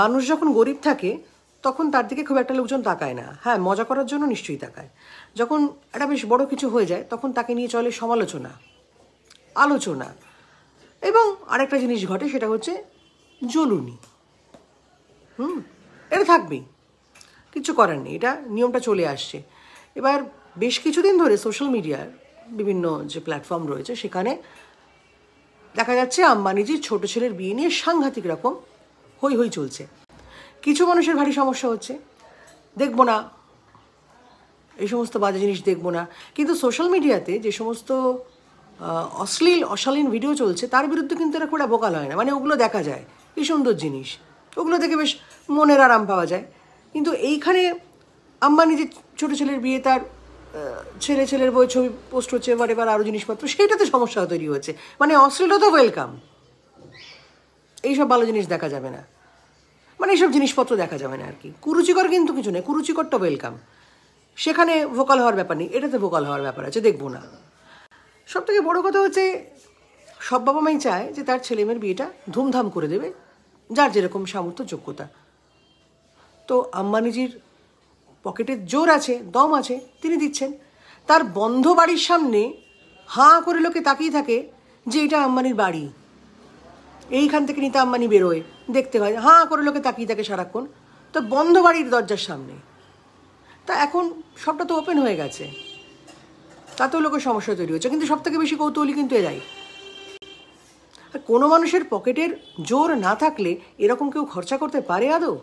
মানুষ যখন গরিব থাকে তখন তার দিকে খুব একটা লোকজন তাকায় না, হ্যাঁ মজা করার জন্য নিশ্চয়ই তাকায়। যখন একটা বেশ বড় কিছু হয়ে যায় তখন তাকে নিয়ে চলে সমালোচনা, আলোচনা, এবং আরেকটা জিনিস ঘটে সেটা হচ্ছে জ্বলুনি। এটা থাকবেই, কিছু করার নেই, এটা নিয়মটা চলে আসছে। এবার বেশ কিছুদিন ধরে সোশ্যাল মিডিয়ার বিভিন্ন যে প্ল্যাটফর্ম রয়েছে সেখানে দেখা যাচ্ছে আম্বানিজির ছোট ছেলের বিয়ে নিয়ে সাংঘাতিক রকম হই হই চলছে। কিছু মানুষের ভারী সমস্যা হচ্ছে, দেখবো না এই সমস্ত বাজে জিনিস, দেখবো না। কিন্তু সোশ্যাল মিডিয়াতে যে সমস্ত অশ্লীল অশালীন ভিডিও চলছে তার বিরুদ্ধে কিন্তু এরা খুব বোকাল হয় না, মানে ওগুলো দেখা যায়, কি সুন্দর জিনিস, ওগুলো দেখে বেশ মনের আরাম পাওয়া যায়। কিন্তু এইখানে আম্বানি যে ছোটো ছেলের বিয়ে, তার ছেলের বই ছবি পোস্ট হচ্ছে, এবার এবার আরও জিনিসপত্র, সেইটাতে সমস্যা তৈরি হচ্ছে। মানে অশ্লীলতা ওয়েলকাম, এইসব ভালো জিনিস দেখা যাবে না, মানে এইসব জিনিসপত্র দেখা যাবে না আর কি। কুরুচিকর কিন্তু কিছু নেই, কুরুচিকরটা ওয়েলকাম, সেখানে ভোকাল হওয়ার ব্যাপার নেই, এটাতে ভোকাল হওয়ার ব্যাপার আছে, দেখবো না। সব থেকে বড়ো কথা হচ্ছে সব বাবা মাই চায় যে তার ছেলেমেয়ের বিয়েটা ধুমধাম করে দেবে, যার যেরকম সামর্থ্য যোগ্যতা। তো আম্বানিজির পকেটের জোর আছে, দম আছে, তিনি দিচ্ছেন। তার বন্ধ বাড়ির সামনে হাঁ করে লোকে তাকিয়ে থাকে যে এটা আম্বানির বাড়ি, এইখান থেকে নিতা আম্বানি বেরোয়, দেখতে হয়, হাঁ করে লোকে তাকিয়ে থাকে সারাক্ষণ। তো বন্ধ বাড়ির দরজার সামনে, তা এখন সবটা তো ওপেন হয়ে গেছে, তাতেও লোকের সমস্যা তৈরি হচ্ছে। কিন্তু সব থেকে বেশি কৌতূহলী কিন্তু এরাই। আর কোনো মানুষের পকেটের জোর না থাকলে এরকম কেউ খরচা করতে পারে আদৌ?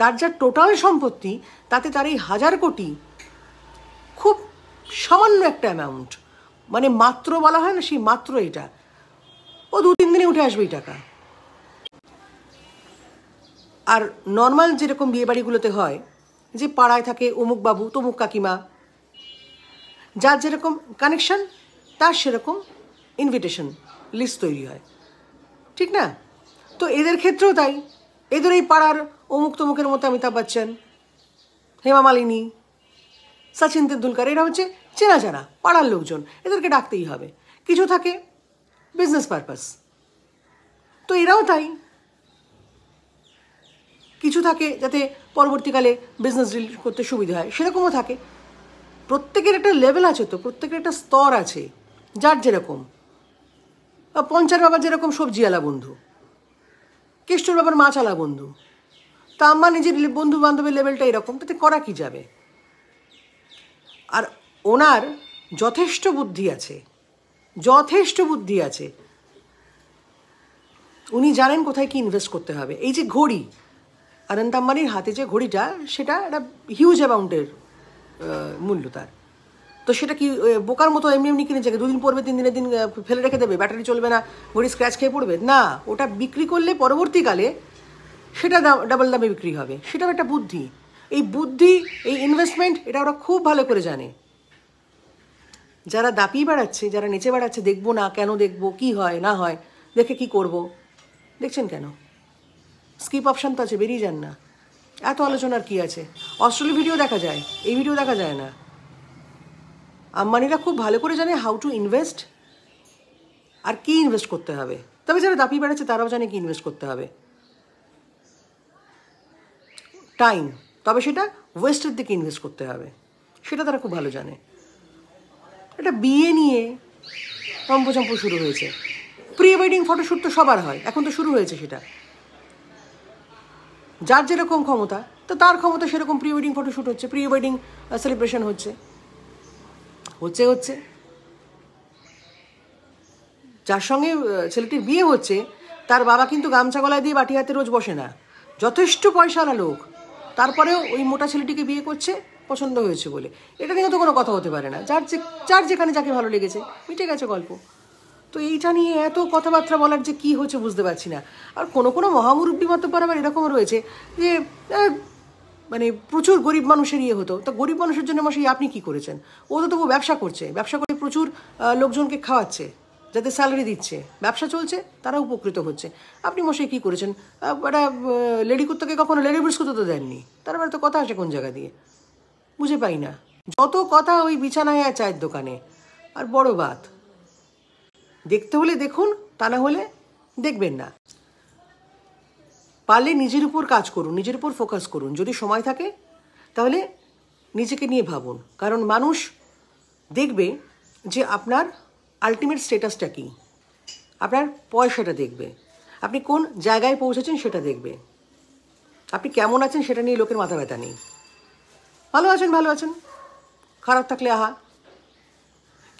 তার যা টোটাল সম্পত্তি তাতে তার এই 1000 কোটি খুব সামান্য একটা অ্যামাউন্ট, মানে মাত্র বলা হয় না, সেই মাত্র, এটা ও 2-3 দিনে উঠে আসবে এই টাকা। আর নর্মাল যেরকম বিয়েবাড়িগুলোতে হয় যে পাড়ায় থাকে অমুক বাবু, তমুক কাকিমা, যার যেরকম কানেকশান তার সেরকম ইনভিটেশন লিস্ট তৈরি হয়, ঠিক না? তো এদের ক্ষেত্রেও তাই, এদের এই পাড়ার অমুক তমুকের মতো অমিতাভ বচ্চন, হেমা মালিনী, সচিন তেন্ডুলকার, এরা হচ্ছে চেনা জানা পাড়ার লোকজন, এদেরকে ডাকতেই হবে। কিছু থাকে বিজনেস পারপাস, তো এরাও তাই, কিছু থাকে যাতে পরবর্তীকালে বিজনেস ডিল করতে সুবিধা হয়, সেরকমও থাকে। প্রত্যেকের একটা লেভেল আছে, তো প্রত্যেকের একটা স্তর আছে, যার যেরকম। পঞ্চার বাবার যেরকম সবজিওয়ালা বন্ধু, কেষ্টর বাবার মাছওয়ালা বন্ধু, তা আমার নিজের বন্ধু বান্ধবের লেভেলটা এরকম, তাতে করা কি যাবে? আর ওনার যথেষ্ট বুদ্ধি আছে, যথেষ্ট বুদ্ধি আছে, উনি জানেন কোথায় কি ইনভেস্ট করতে হবে। এই যে ঘড়ি, অনন্ত আম্বানির হাতে যে ঘড়িটা, সেটা একটা হিউজ অ্যামাউন্টের মূল্য তার। তো সেটা কি বোকার মতো এমনি এমনি কিনেছে, 2 দিন পরবে, 3 দিনের দিন ফেলে রেখে দেবে, ব্যাটারি চলবে না, ঘড়ি স্ক্র্যাচ খেয়ে পড়বে না? ওটা বিক্রি করলে পরবর্তীকালে সেটা ডাবল দামে বিক্রি হবে, সেটাও একটা বুদ্ধি। এই বুদ্ধি, এই ইনভেস্টমেন্ট, এটা ওরা খুব ভালো করে জানে। যারা দাপিয়ে বেড়াচ্ছে, যারা নেচে বেড়াচ্ছে, দেখবো না, কেন দেখবো, কি হয় না হয়, দেখে কি করব, দেখছেন কেন? স্কিপ অপশান তো আছে, বেরিয়ে যান না, এত আলোচনার কি আছে? অশ্লীল ভিডিও দেখা যায়, এই ভিডিও দেখা যায় না। আম্বানিরা খুব ভালো করে জানে হাউ টু ইনভেস্ট আর কি ইনভেস্ট করতে হবে। তবে যারা দাপিয়ে বেড়াচ্ছে তারাও জানে কি ইনভেস্ট করতে হবে, টাইম, তবে সেটা ওয়েস্টের দিকে ইনভেস্ট করতে হবে, সেটা তারা খুব ভালো জানে। এটা বিয়ে নিয়ে রম্পচম্প শুরু হয়েছে, প্রি ওয়েডিং ফটোশ্যুট তো সবার হয়, এখন তো শুরু হয়েছে সেটা। যার যেরকম ক্ষমতা, তো তার ক্ষমতা সেরকম প্রি ওয়েডিং ফটোশ্যুট হচ্ছে, প্রি ওয়েডিং সেলিব্রেশন হচ্ছে। যার সঙ্গে ছেলেটির বিয়ে হচ্ছে তার বাবা কিন্তু গামছা গলায় দিয়ে বাটি হাতে রোজ বসে না, যথেষ্ট পয়সাওয়ালা লোক, তারপরেও ওই মোটা ছেলেটিকে বিয়ে করছে পছন্দ হয়েছে বলে। এটা নিয়ে তো কোনো কথা হতে পারে না, যার যেখানে যাকে ভালো লেগেছে, মিটে গেছে গল্প। তো এইটা নিয়ে এত কথাবার্তা বলার যে কী হচ্ছে বুঝতে পারছি না। আর কোনো মহামুরব্বী মতপর আবার এরকম রয়েছে যে মানে প্রচুর গরিব মানুষের ইয়ে হতো, তো গরিব মানুষের জন্য মাসে আপনি কি করেছেন? ও তো তবু ব্যবসা করছে, ব্যবসা করে প্রচুর লোকজনকে খাওয়াচ্ছে, যাতে স্যালারি দিচ্ছে, ব্যবসা চলছে, তারা উপকৃত হচ্ছে। আপনি মশাই কী করেছেন? একটা লেডি কুত্তাকে কখনো লেডি বিস্কুত তো দেননি, তারপরে তো কথা আসে কোন জায়গা দিয়ে, বুঝে পাই না। যত কথা ওই বিছানায় আর চায়ের দোকানে, আর বড় বাত, দেখতে হলে দেখুন, তা না হলে দেখবেন না। পারলে নিজের উপর কাজ করুন, নিজের উপর ফোকাস করুন। যদি সময় থাকে তাহলে নিজেকে নিয়ে ভাবুন, কারণ মানুষ দেখবে যে আপনার আলটিমেট স্ট্যাটাসটা কী, আপনার পয়সাটা দেখবে, আপনি কোন জায়গায় পৌঁছেছেন সেটা দেখবে, আপনি কেমন আছেন সেটা নিয়ে লোকের মাথা ব্যথা নেই। ভালো আছেন, খারাপ থাকলে আহা।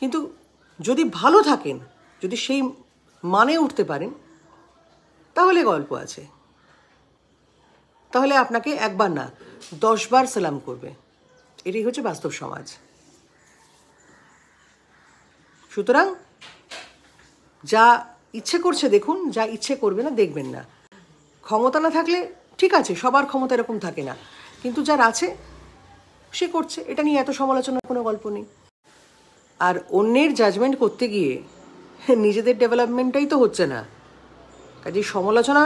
কিন্তু যদি ভালো থাকেন, যদি সেই মানে উঠতে পারেন, তাহলে গল্প আছে, তাহলে আপনাকে একবার না 10বার সালাম করবে। এটাই হচ্ছে বাস্তব সমাজ। সুতরাং যা ইচ্ছে করছে দেখুন, যা ইচ্ছে করবে না দেখবেন না। ক্ষমতা না থাকলে ঠিক আছে, সবার ক্ষমতা এরকম থাকে না, কিন্তু যার আছে সে করছে, এটা নিয়ে এত সমালোচনার কোনো গল্প নেই। আর অন্যের জাজমেন্ট করতে গিয়ে নিজেদের ডেভেলপমেন্টটাই তো হচ্ছে না। কাজেই সমালোচনা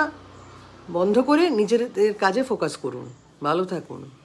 বন্ধ করে নিজেদের কাজে ফোকাস করুন, ভালো থাকুন।